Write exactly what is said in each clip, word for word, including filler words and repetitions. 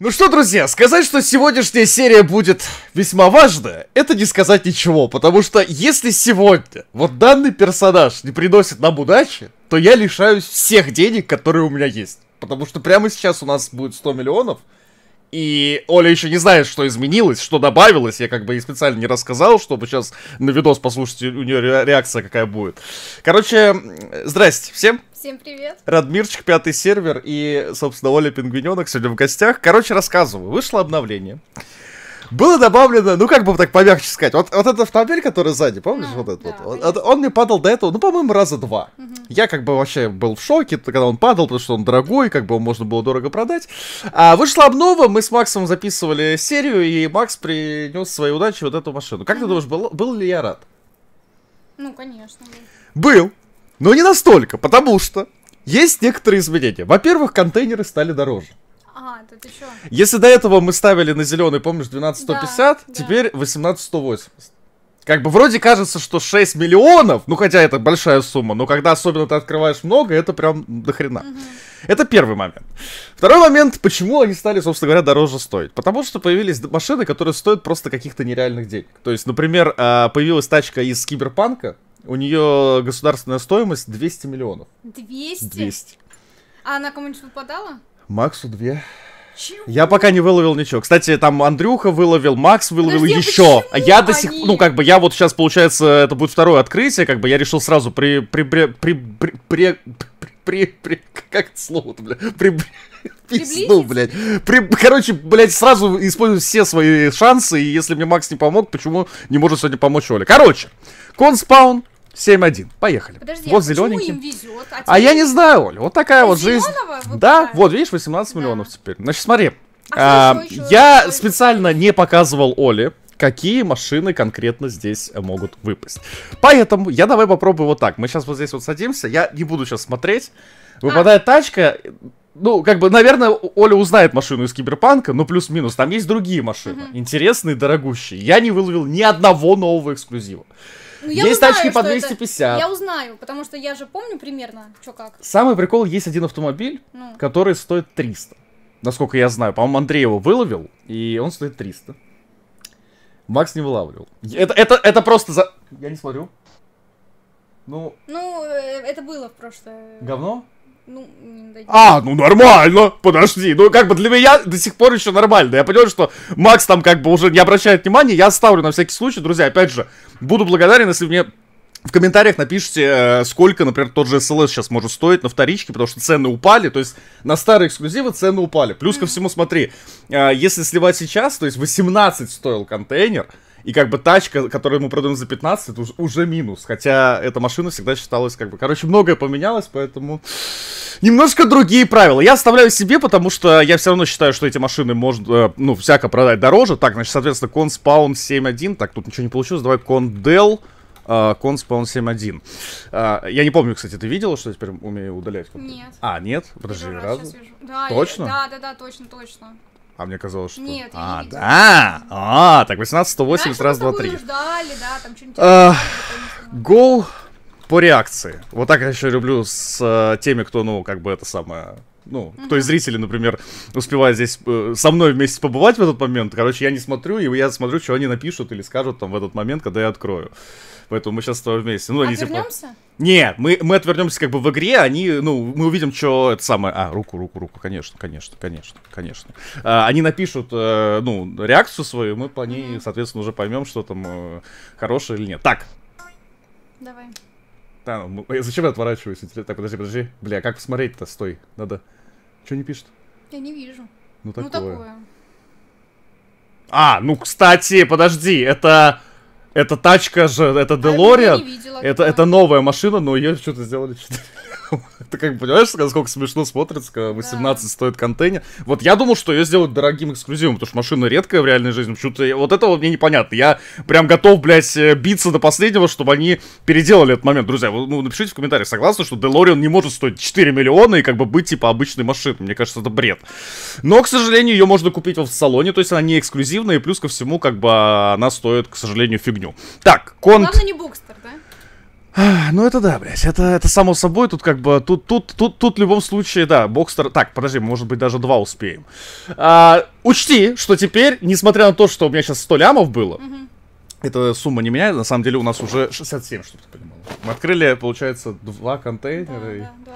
Ну что, друзья, сказать, что сегодняшняя серия будет весьма важная, это не сказать ничего, потому что если сегодня вот данный персонаж не приносит нам удачи, то я лишаюсь всех денег, которые у меня есть. Потому что прямо сейчас у нас будет сто миллионов, и Оля еще не знает, что изменилось, что добавилось, я как бы ей специально не рассказал, чтобы сейчас на видос послушать, у нее реакция какая будет. Короче, здрасте всем. Всем привет! Радмирчик, пятый сервер и, собственно, Оля Пингвиненок сегодня в гостях. Короче, рассказываю. Вышло обновление. Было добавлено, ну как бы так помягче сказать, вот, вот этот автомобиль, который сзади, помнишь, а, вот этот да, вот? Он, он мне падал до этого, ну, по-моему, раза два. Угу. Я как бы вообще был в шоке, когда он падал, потому что он дорогой, как бы его можно было дорого продать. А вышла обнова, мы с Максом записывали серию, и Макс принес своей удачи вот эту машину. Как угу. ты думаешь, был, был ли я рад? Ну, конечно. Был. Но не настолько, потому что есть некоторые изменения. Во-первых, контейнеры стали дороже. А, тут еще. Если до этого мы ставили на зеленый, помнишь, двенадцать сто пятьдесят, да, теперь да. восемнадцать сто восемьдесят. Как бы вроде кажется, что шесть миллионов, ну хотя это большая сумма, но когда особенно ты открываешь много, это прям дохрена. Угу. Это первый момент. Второй момент, почему они стали, собственно говоря, дороже стоить. Потому что появились машины, которые стоят просто каких-то нереальных денег. То есть, например, появилась тачка из Киберпанка. У нее государственная стоимость двести миллионов. двести? двести. А она кому-нибудь выпадала? Максу две. Чего? Я пока не выловил ничего. Кстати, там Андрюха выловил, Макс выловил. Подожди, еще. А я до сих пор, ну как бы я вот сейчас, получается, это будет второе открытие, как бы я решил сразу при... при... при... при... при... при... при... при... как это слово-то, бля? При... Пизду, блядь. При... Короче, блядь, сразу использую все свои шансы, и если мне Макс не помог, почему не может сегодня помочь Оля? Короче, конспаун. семь один. Поехали. Подожди, вот а зелененький. Им везет, а, а я не знаю, Оля. Вот такая вот жизнь. Выпадает? Да, вот, видишь, восемнадцать миллионов теперь. Значит, смотри. А а, еще, еще я еще специально еще. не показывал Оле, какие машины конкретно здесь могут выпасть. Поэтому я давай попробую вот так. Мы сейчас вот здесь вот садимся. Я не буду сейчас смотреть. Выпадает а. тачка. Ну, как бы, наверное, Оля узнает машину из Киберпанка, но плюс-минус. Там есть другие машины. Uh-huh. Интересные, дорогущие. Я не выловил ни одного нового эксклюзива. Ну, я есть узнаю, тачки по двести пятьдесят. Это... Я узнаю, потому что я же помню примерно, что как. Самый прикол, есть один автомобиль, ну. который стоит триста. Насколько я знаю. По-моему, Андрей его выловил, и он стоит триста. Макс не вылавливал. Это, это, это просто за... Я не смотрю. Ну... Ну, это было в прошлое... Говно? Ну, не а, ну нормально, подожди, ну как бы для меня до сих пор еще нормально. Я понял, что Макс там как бы уже не обращает внимания, я оставлю на всякий случай, друзья, опять же, буду благодарен, если мне в комментариях напишите, сколько, например, тот же эс эл эс сейчас может стоить на вторичке, потому что цены упали, то есть на старые эксклюзивы цены упали. Плюс ко всему, смотри, если сливать сейчас, то есть восемнадцать стоил контейнер. И как бы тачка, которую мы продаем за пятнадцать, это уже минус. Хотя эта машина всегда считалась как бы... Короче, многое поменялось, поэтому... Немножко другие правила. Я оставляю себе, потому что я все равно считаю, что эти машины можно, ну, всяко продать дороже. Так, значит, соответственно, конспаун семь один. Так, тут ничего не получилось. Давай кондел... Конспаун семь один. uh, Я не помню, кстати, ты видела, что я теперь умею удалять? Нет. А, нет? Подожди, раз. Да, точно? Я, да, да, да, точно, точно. А мне казалось, что... Нет, а, я не да! А, так, восемнадцать сто восемьдесят, да, раз, два, три. Ждали, да, там что-нибудь... Uh, Go по реакции. Вот так я еще люблю с uh, теми, кто, ну, как бы это самое... Ну, uh-huh. кто из зрителей, например, успевает здесь э, со мной вместе побывать в этот момент. Короче, я не смотрю, и я смотрю, что они напишут или скажут там в этот момент, когда я открою. Поэтому мы сейчас с тобой вместе. Ну, они типа... Нет, мы, мы отвернемся как бы в игре, они, ну, мы увидим, что это самое... А, руку, руку, руку, конечно, конечно, конечно, конечно. А, они напишут, э, ну, реакцию свою, мы по ней, соответственно, уже поймем, что там э, хорошее или нет. Так. Давай. Да, ну, зачем я отворачиваюсь? Так, подожди, подожди. Бля, как посмотреть-то? Стой, надо... Чё не пишет? Я не вижу. Ну такое. Ну, такое. А, ну, кстати, подожди, это... Это тачка же, это DeLorean. Я не видела, это, это новая машина, но ее что-то сделали. Ты как понимаешь, насколько смешно смотрится, когда восемнадцать стоит контейнер. Вот я думал, что ее сделают дорогим эксклюзивом, потому что машина редкая в реальной жизни. Почему-то вот этого мне непонятно. Я прям готов, блядь, биться до последнего, чтобы они переделали этот момент. Друзья, вы, ну, напишите в комментариях, согласны, что DeLorean не может стоить четыре миллиона и как бы быть типа обычной машиной. Мне кажется, это бред. Но, к сожалению, ее можно купить в салоне, то есть она не эксклюзивная, и плюс ко всему, как бы она стоит, к сожалению, фигню. Так, конт... Главное не Бокстер, да? Ну это да, блядь, это, это само собой, тут как бы, тут, тут, тут, тут в любом случае, да, Бокстер, так, подожди, может быть даже два успеем. А, учти, что теперь, несмотря на то, что у меня сейчас сто лямов было, mm-hmm. эта сумма не меняет, на самом деле у нас уже шестьдесят семь, чтобы ты понимал. Мы открыли, получается, два контейнера. Да, и... да, да.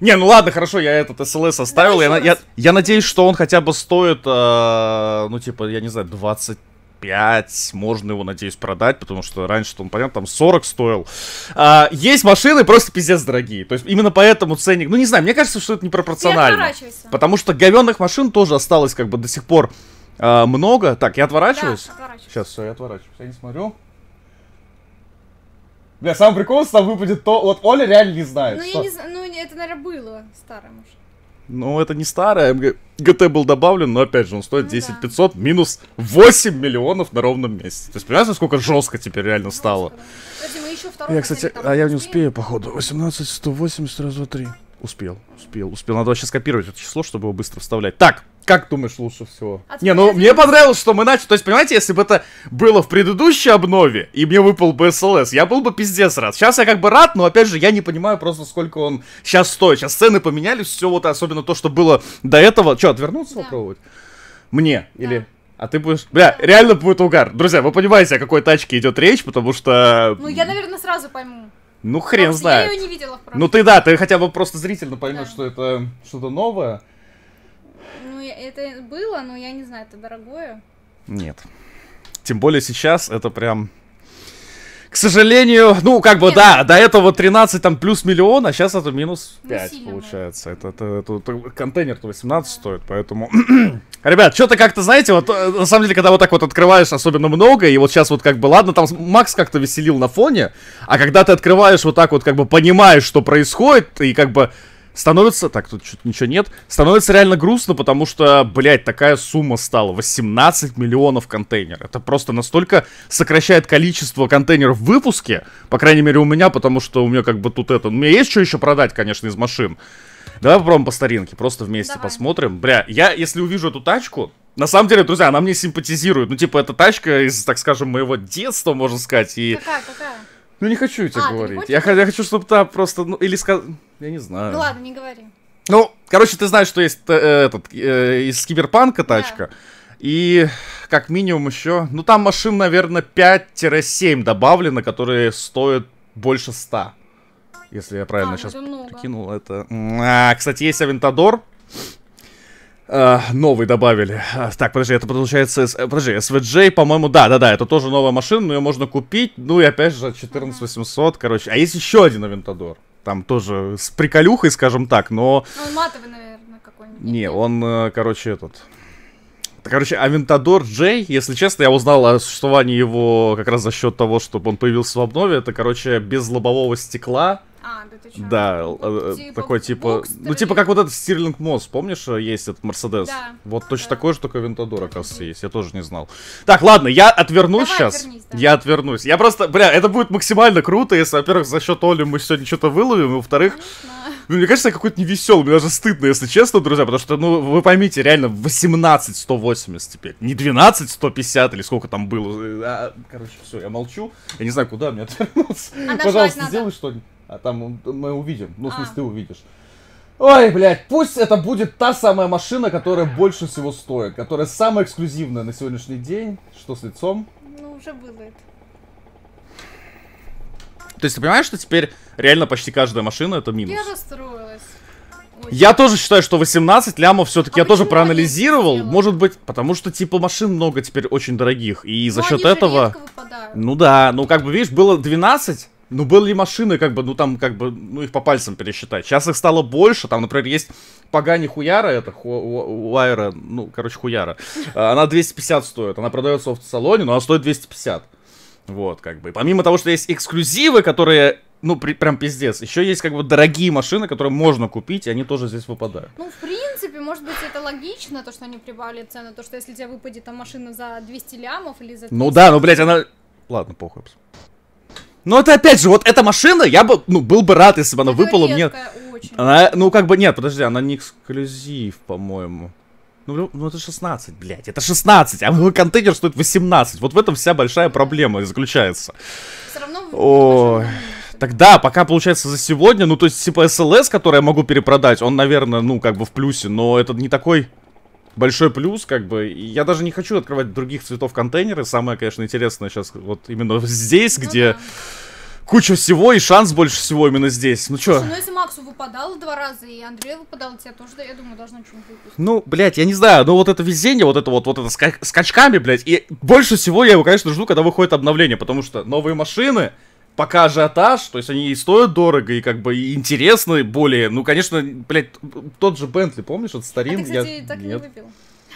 Не, ну ладно, хорошо, я этот эс эл эс оставил, да, я, я, я надеюсь, что он хотя бы стоит, э, ну типа, я не знаю, двадцать пять, можно его, надеюсь, продать, потому что раньше-то он, понятно, там сорок стоил. А, есть машины просто пиздец дорогие, то есть именно поэтому ценник, ну не знаю, мне кажется, что это непропорционально, потому что говенных машин тоже осталось как бы до сих пор а, много. Так, я отворачиваюсь? Да, отворачиваюсь. Сейчас, все, я отворачиваюсь, я не смотрю. Бля, самый прикол, там выпадет то, вот Оля реально не знает. Ну, что... я не знаю, ну это, наверное, было старое, может. Ну, это не старая, ГТ был добавлен, но, опять же, он стоит десять тысяч пятьсот минус восемь миллионов на ровном месте. То есть, понимаешь, насколько жестко теперь реально жестко стало? Я, кстати, а я не успею, походу. восемнадцать, сто восемьдесят, раз, два, три. Успел, успел, успел. Надо сейчас копировать это число, чтобы его быстро вставлять. Так, как думаешь лучше всего? Отправляю. Не, ну, мне понравилось, что мы начали. То есть, понимаете, если бы это было в предыдущей обнове, и мне выпал бы эс эл эс, я был бы пиздец рад. Сейчас я как бы рад, но, опять же, я не понимаю просто, сколько он сейчас стоит. Сейчас цены поменялись, все вот, особенно то, что было до этого. Че, отвернуться, да, попробовать? Мне? Да. Или... А ты будешь... Бля, да, реально будет угар. Друзья, вы понимаете, о какой тачке идет речь, потому что... Ну, я, наверное, сразу пойму. Ну, хрен потому знает. Я ее не видела, вправду. Ну, ты, да, ты хотя бы просто зрительно поймешь, да, что это что-то новое. Ну, это было, но я не знаю, это дорогое. Нет. Тем более сейчас это прям... К сожалению, ну, как бы, нет, да, нет, до этого тринадцать, там, плюс миллион, а сейчас это минус пять, получается. Это, это, это, это контейнер-то восемнадцать да, стоит, поэтому... Ребят, что-то как-то, знаете, вот, на самом деле, когда вот так вот открываешь особенно много, и вот сейчас вот как бы, ладно, там Макс как-то веселил на фоне, а когда ты открываешь вот так вот, как бы, понимаешь, что происходит, и как бы... Становится, так, тут что-то ничего нет, становится реально грустно, потому что, блядь, такая сумма стала, восемнадцать миллионов контейнеров. Это просто настолько сокращает количество контейнеров в выпуске, по крайней мере у меня, потому что у меня как бы тут это, у меня есть что еще продать, конечно, из машин. Давай попробуем по старинке, просто вместе давай посмотрим. Бля, я, если увижу эту тачку, на самом деле, друзья, она мне симпатизирует, ну типа эта тачка из, так скажем, моего детства, можно сказать, и... Какая, какая? Ну не хочу тебе а, говорить, я, я хочу, чтобы там просто, ну, или сказ... я не знаю. Ну ладно, не говори. Ну, короче, ты знаешь, что есть э, этот, э, из Киберпанка тачка, да, и как минимум еще, ну там машин, наверное, пять-семь добавлено, которые стоят больше ста, если я правильно а, сейчас прикинул это. А, кстати, есть Авентадор. Uh, новый добавили. Uh, так, подожди, это получается... Подожди, эс ви джей, по-моему, да-да-да, это тоже новая машина, но ее можно купить. Ну и опять же, четырнадцать тысяч восемьсот, короче. А есть еще один Авентадор. Там тоже с приколюхой, скажем так, но... Ну, он матовый, наверное, какой-нибудь. Не, он, короче, этот... Короче, Авентадор J, если честно, я узнал о существовании его как раз за счет того, чтобы он появился в обнове. Это, короче, без лобового стекла. А, да ты чё? Да, э, типа такой типа... Бокстер, ну, типа как вот этот Стирлинг Мосс, помнишь, есть этот Мерседес? Да. Вот точно да, такой же, только Авентадор, оказывается, есть, я тоже не знал. Так, ладно, я отвернусь давай сейчас. Отвернись, да. Я отвернусь. Я просто, бля, это будет максимально круто, если, во-первых, за счет Оли мы сегодня что-то выловим, во-вторых... Ну, мне кажется, я какой-то невеселый, мне даже стыдно, если честно, друзья, потому что, ну, вы поймите, реально, восемнадцать тысяч сто восемьдесят теперь, не двенадцать тысяч сто пятьдесят или сколько там было. А, короче, все, я молчу, я не знаю, куда мне отвернуться. А пожалуйста, сделай что-нибудь, а там мы увидим, ну, в смысле, а. ты увидишь. Ой, блядь, пусть это будет та самая машина, которая больше всего стоит, которая самая эксклюзивная на сегодняшний день. Что с лицом? Ну, уже было это. То есть ты понимаешь, что теперь реально почти каждая машина это минус? Я расстроилась. Ой. Я тоже считаю, что восемнадцать лямов все-таки, а я тоже проанализировал. Может быть, потому что типа машин много теперь очень дорогих. И но за счет этого... Ну да, ну как бы видишь, было двенадцать. Ну, были машины, как бы, ну, там, как бы, ну, их по пальцам пересчитать. Сейчас их стало больше. Там, например, есть Пагани Хуяра, это Хуайра, ну, короче, Хуяра. Она двести пятьдесят стоит. Она продается в автосалоне, но она стоит двести пятьдесят. Вот, как бы. И помимо того, что есть эксклюзивы, которые, ну, при, прям пиздец, еще есть, как бы, дорогие машины, которые можно купить, и они тоже здесь выпадают. Ну, в принципе, может быть, это логично, то, что они прибавили цену, то, что если тебе выпадет там машина за двести лямов или за... триста, ну да, ну, блядь, она... Ладно, похуй. Но это опять же, вот эта машина, я бы, ну, был бы рад, если бы она это выпала мне. Она, ну, как бы, нет, подожди, она не эксклюзив, по-моему. Ну, ну, это шестнадцать, блядь, это шестнадцать, а мой контейнер стоит восемнадцать. Вот в этом вся большая проблема и заключается. Все равно... Ой, Тогда, пока получается за сегодня, ну то есть типа эс эл эс, который я могу перепродать, он, наверное, ну как бы в плюсе, но это не такой большой плюс, как бы. Я даже не хочу открывать других цветов контейнеры. Самое, конечно, интересное сейчас вот именно здесь, ну, где да. куча всего и шанс больше всего именно здесь. Ну чё? Слушай, ну если Максу выпадало два раза, и Андрею выпадало, тебя тоже, я думаю, должно что-нибудь выпустить. Ну, блядь, я не знаю, ну вот это везение, вот это вот, вот это с ска скачками, блядь. И больше всего я его, конечно, жду, когда выходит обновление, потому что новые машины... Пока ажиотаж, то есть они и стоят дорого, и как бы и интересны более. Ну, конечно, блядь, тот же Бентли, помнишь, этот старин? А ты, кстати, я... так и не выпил.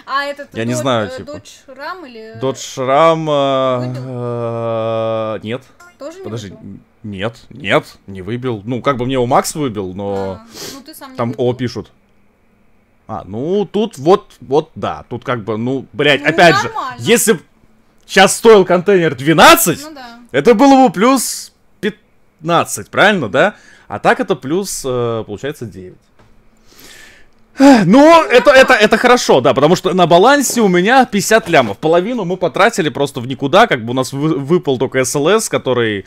А этот я дод... не знаю, типа. Додж Рам или... Додж Рам... Э... Нет. Тоже не Подожди, выпил? Нет, нет, не выбил. Ну, как бы мне его Макс выбил, но... А, ну, ты сам не Там выбил. О пишут. А, ну, тут вот, вот, да. Тут как бы, ну, блядь, ну, опять нормально. же, если... Сейчас стоил контейнер двенадцать, ну, да. это было бы плюс пятнадцать, правильно, да? А так это плюс, получается, девять. Ну, это, это, это хорошо, да, потому что на балансе у меня пятьдесят лямов. Половину мы потратили просто в никуда, как бы у нас вы, выпал только эс эл эс, который...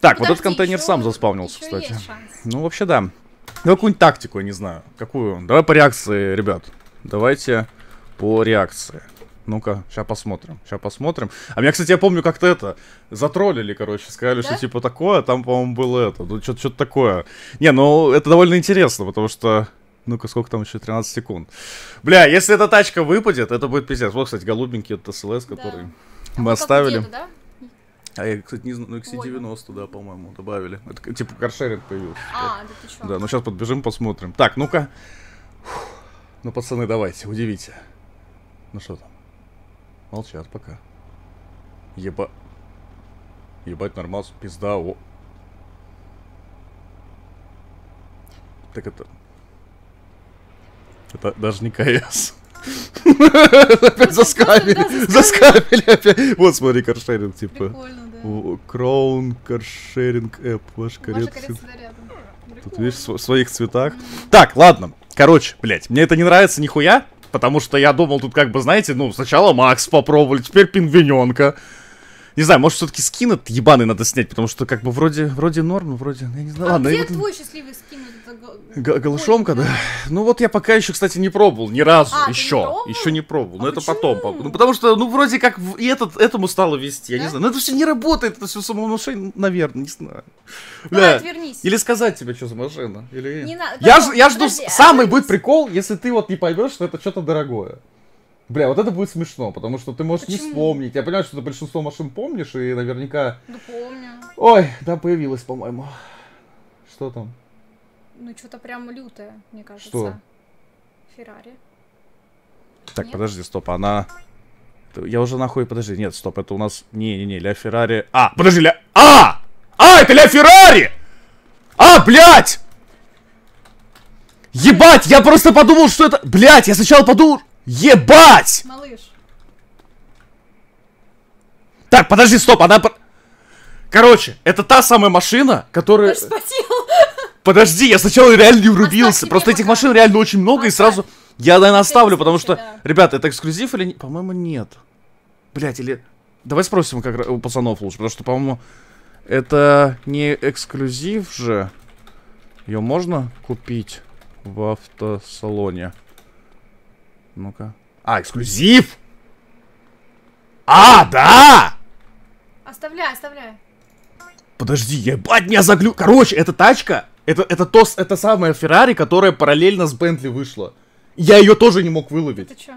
Так, Подожди, вот этот контейнер еще, сам заспавнился, кстати. Ну, вообще, да. Давай какую-нибудь тактику, я не знаю. Какую? Давай по реакции, ребят. Давайте по реакции. Ну-ка, сейчас посмотрим, сейчас посмотрим. А меня, кстати, я помню, как-то это, затроллили, короче, сказали, да? что типа такое, там, по-моему, было это, ну, что-то такое. Не, ну, это довольно интересно, потому что, ну-ка, сколько там еще, тринадцать секунд. Бля, если эта тачка выпадет, это будет пиздец. Вот, кстати, голубенький этот эс эл эс, который да. мы а оставили. Деду, да? А я, кстати, не знаю, ну, икс си девяносто, да, по-моему, добавили. Это, типа, каршеринг появился. А, да ты чё? Да, ну, сейчас подбежим, посмотрим. Так, ну-ка. Ну, пацаны, давайте, удивите. Ну, что там? Молчат пока. Еба... Ебать, нормас, пизда, о. Так это... Это даже не КС. Опять заскамили. Заскамили опять. Вот, смотри, каршеринг, типа. Прикольно, да. Кроун, каршеринг, эп, ваш карет. Тут, видишь, в своих цветах. Так, ладно. Короче, блядь, мне это не нравится нихуя. Потому что я думал, тут как бы, знаете, ну, сначала Макс попробовали, теперь Пингвиненка. Не знаю, может, все-таки скин этот ебаный надо снять, потому что как бы вроде, вроде норм, вроде, я не знаю. А ладно, где вот... твой счастливый скин? Голышомка, да? Ну вот я пока еще, кстати, не пробовал, ни разу, а, еще, не еще не пробовал, а но почему? это потом. Ну потому что, ну вроде как и этот, этому стало вести, я да? не знаю, но это все не работает, это все самовнушение, наверное, не знаю. Давай, да. отвернись. Или сказать тебе, что за машина, или... Не надо. Я, ж, я жду, подожди, самый отвернись. будет прикол, если ты вот не поймешь, что это что-то дорогое. Бля, вот это будет смешно, потому что ты можешь Почему? не вспомнить. Я понимаю, что ты большинство машин помнишь, и наверняка... Да помню. Ой, да, появилась, по-моему. Что там? Ну, что-то прям лютое, мне кажется. Что? Феррари. Так, нет? подожди, стоп, она... Я уже нахуй, подожди, нет, стоп, это у нас... Не-не-не, ЛаФеррари... А, подожди, ля... А! А, это ЛаФеррари! А, блядь! Ебать, я просто подумал, что это... Блядь, я сначала подумал... Ебать! Малыш. Так, подожди, стоп, она... Короче, это та самая машина, которая... Подожди, я сначала реально не врубился. Просто этих машин реально очень много, и сразу... Я, наверное, оставлю, потому что... Ребята, это эксклюзив или... По-моему, нет. Блять, или... Давай спросим как у пацанов лучше, потому что, по-моему... Это не эксклюзив же. Ее можно купить в автосалоне? Ну-ка. А, эксклюзив! А, да! Оставляй, оставляй. Подожди, ебать, меня заглю... Короче, эта тачка, это, это, то, это самая Феррари, которая параллельно с Бентли вышла. Я ее тоже не мог выловить. Это что?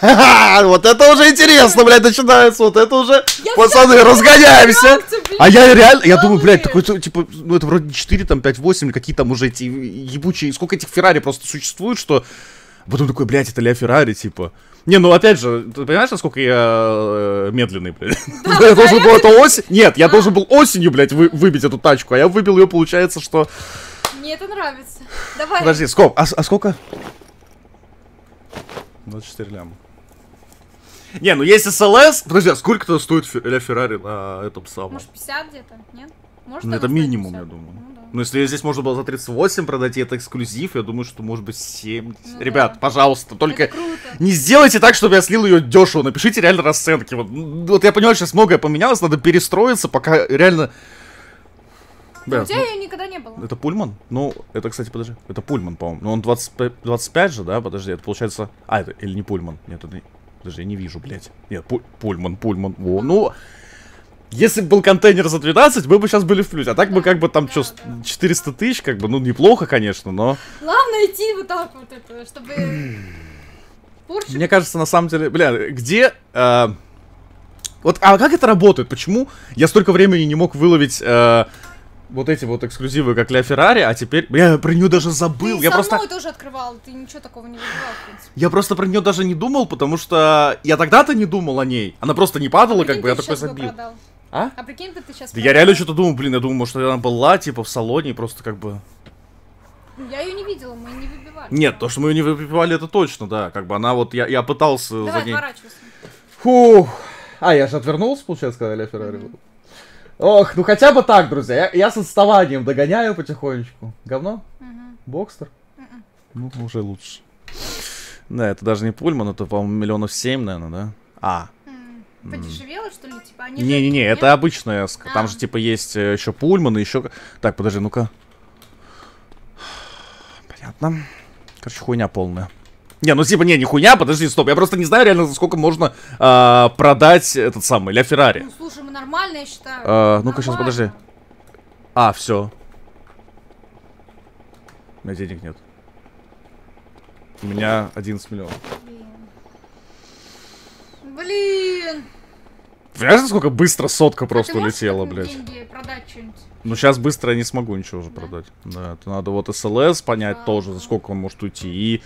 Ха-ха, вот это уже интересно, блядь, начинается, вот это уже, я пацаны, все разгоняемся. Реакция, а я реально, я думаю, блядь, такой, типа, ну это вроде четыре, там, пять, восемь, или какие там уже эти ебучие, сколько этих Феррари просто существует, что... Потом такой, блядь, это ЛаФеррари, типа. Не, ну опять же, ты понимаешь, насколько я медленный, блядь? Я должен был это осень... Нет, я должен был осенью, блядь, выбить эту тачку, а я выбил ее, получается, что... Мне это нравится. Давай. Подожди, сколько? А сколько? двадцать четыре ляма. Не, ну есть эс эл эс. Подожди, а сколько-то стоит ЛаФеррари на этом самом? Может, пятьдесят где-то, нет? Может, ну, это минимум, пятьдесят? Я думаю. Ну, да. Ну, если здесь можно было за тридцать восемь продать, и это эксклюзив, я думаю, что может быть семьдесят. Ну, Ребят, да. пожалуйста, только... Это круто. Не сделайте так, чтобы я слил ее дешево. Напишите реально расценки. Вот, вот я понимаю, сейчас многое поменялось, надо перестроиться, пока реально... Да, у тебя ну, ее никогда не было. Это Пульман? Ну, это, кстати, подожди. Это Пульман, по-моему. Но он двадцать пять же, да? Подожди, это получается... А, это или не Пульман? Нет, это... Подожди, я не вижу, блядь. Нет, пуль... Пульман, Пульман. Во, ну... Если бы был контейнер за двенадцать, мы бы сейчас были в плюсе. А так да, бы как бы там, да, что, да. четыреста тысяч, как бы, ну, неплохо, конечно, но... Главное идти вот так вот, это, чтобы... Поршик... Мне кажется, на самом деле, бля, где... Э, вот, а как это работает? Почему я столько времени не мог выловить э, вот эти вот эксклюзивы, как ЛаФеррари, а теперь... Я про нее даже забыл, ты я просто... Ты тоже открывал, ты ничего такого не выбирал, в принципе. Я просто про нее даже не думал, потому что я тогда-то не думал о ней. Она просто не падала, а как бы, я такой забил. А? А прикинь, ты сейчас... Да продал? Я реально что-то думал, блин, я думал, может, она была, типа, в салоне, просто как бы... Я ее не видела, мы не выбивали. Нет, то, что мы ее не выбивали, это точно, да, как бы она вот, я, я пытался давай, за ней... Фух. А, я же отвернулся, получается, когда ЛаФеррари был. Ох, ну хотя бы так, друзья, я, я с отставанием догоняю потихонечку. Говно? Угу. Бокстер? У-у. Ну, уже лучше. Да, это даже не Пульман, это, по-моему, миллионов семь, наверное, да? А. Подешевело, что ли? Типа, они... Не-не-не, это обычная. А. Там же, типа, есть еще Пульман и еще... Так, подожди, ну-ка. Понятно. Короче, хуйня полная. Не, ну типа, не, не хуйня, подожди, стоп. Я просто не знаю реально, за сколько можно а, продать этот самый, ЛаФеррари. Ну, слушай, мы нормально, я считаю. А, ну-ка, сейчас, подожди. А, все. У меня денег нет. У меня одиннадцать миллионов. Блин. Понимаешь, насколько быстро сотка просто улетела, блядь? Ну, сейчас быстро я не смогу ничего уже продать. Да, это надо вот эс эл эс понять тоже, за сколько он может уйти. И...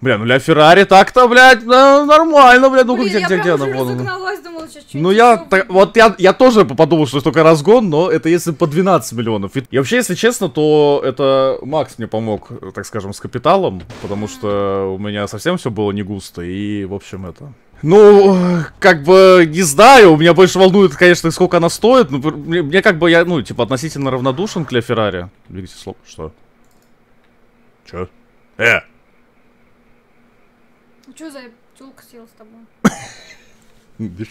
Бля, ну ЛаФеррари так-то, блядь, нормально, блядь. Ну-ка, где, где, где она? Ну, я... Вот я тоже подумал, что только разгон, но это если по двенадцать миллионов. И вообще, если честно, то это Макс мне помог, так скажем, с капиталом. Потому что у меня совсем все было не густо. И, в общем, это... Ну, как бы, не знаю, меня больше волнует, конечно, сколько она стоит, но мне, мне как бы, я, ну, типа, относительно равнодушен к ЛаФеррари. Двигайте слов, что? Чё? Э! Ну, чё за тёлка села с тобой?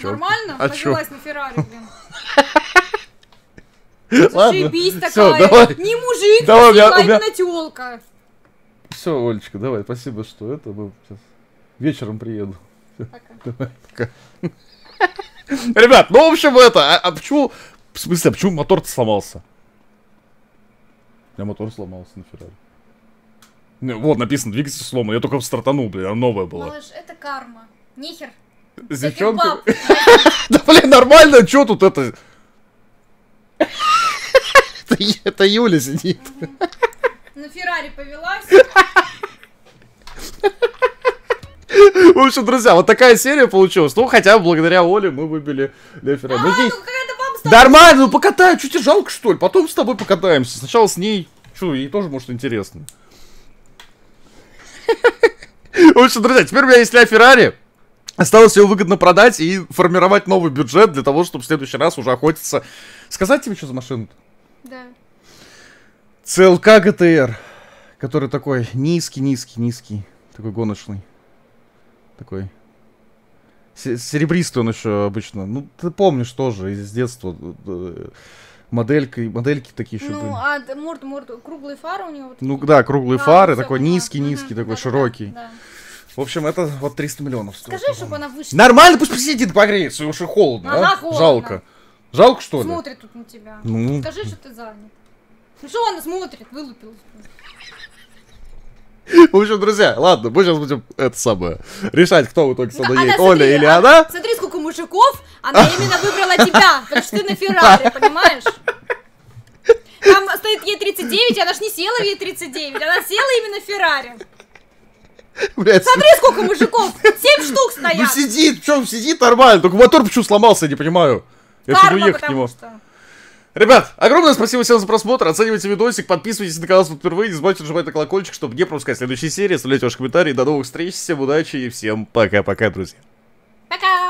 Нормально? Повелась на Феррари, блин. Зашибись такая, не мужик, а именно тёлка. Всё, Олечка, давай, спасибо, что это, мы сейчас вечером приеду. Пока. Пока. Ребят, ну в общем это, а, а почему, в смысле, а почему мотор-то сломался? У меня мотор сломался на Феррари. Ну, вот написано, двигатель сломан, я только стартанул, блин, она новая была. Малыш, это карма, нихер. Девчонка. Да блин, нормально, чё тут это? Это Юля сидит. На Феррари повелась. В общем, друзья, вот такая серия получилась. Ну, хотя бы благодаря Оле мы выбили ЛаФеррари. А, ну, ну, нормально, ну покатаю, что тебе жалко, что ли? Потом с тобой покатаемся. Сначала с ней. Чё, ей тоже, может, интересно. В общем, друзья, теперь у меня есть ЛаФеррари. Осталось ее выгодно продать и формировать новый бюджет для того, чтобы в следующий раз уже охотиться. Сказать тебе, что за машина-то? Да. си эл кей джи ти ар. Который такой низкий-низкий-низкий. Такой гоночный. Такой серебристый он еще обычно. Ну, ты помнишь тоже из детства. Моделька, модельки такие еще ну, были. Ну, а морд, морд, круглые фары у него? Вот ну, да, круглые да, фары. Такой низкий-низкий, такой да, широкий. Да, да. В общем, это вот триста миллионов стоит. Скажи, чтобы она вышла. Нормально, пусть посидит, погреется, уже холодно, она а? Холодно. Жалко. Жалко, что ли? Смотрит тут на тебя. Ну. Скажи, что ты занят. Ну, что она смотрит, вылупилась. В общем, друзья, ладно, мы сейчас будем это самое решать, кто в итоге со мной едет, Оля или она. Смотри, сколько мужиков, она именно выбрала тебя, потому что ты на Феррари, понимаешь? Там стоит Е тридцать девять, она ж не села в Е тридцать девять, она села именно в Феррари. Блядь. Смотри, сколько мужиков, семь штук стоят. Ну сидит, в чем сидит нормально, только мотор почему сломался, я не понимаю. Я хочу уехать от него. Ребят, огромное спасибо всем за просмотр, оценивайте видосик, подписывайтесь на канал, если впервые, не забывайте нажимать на колокольчик, чтобы не пропускать следующие серии, оставляйте ваши комментарии, до новых встреч, всем удачи и всем пока-пока, друзья. Пока!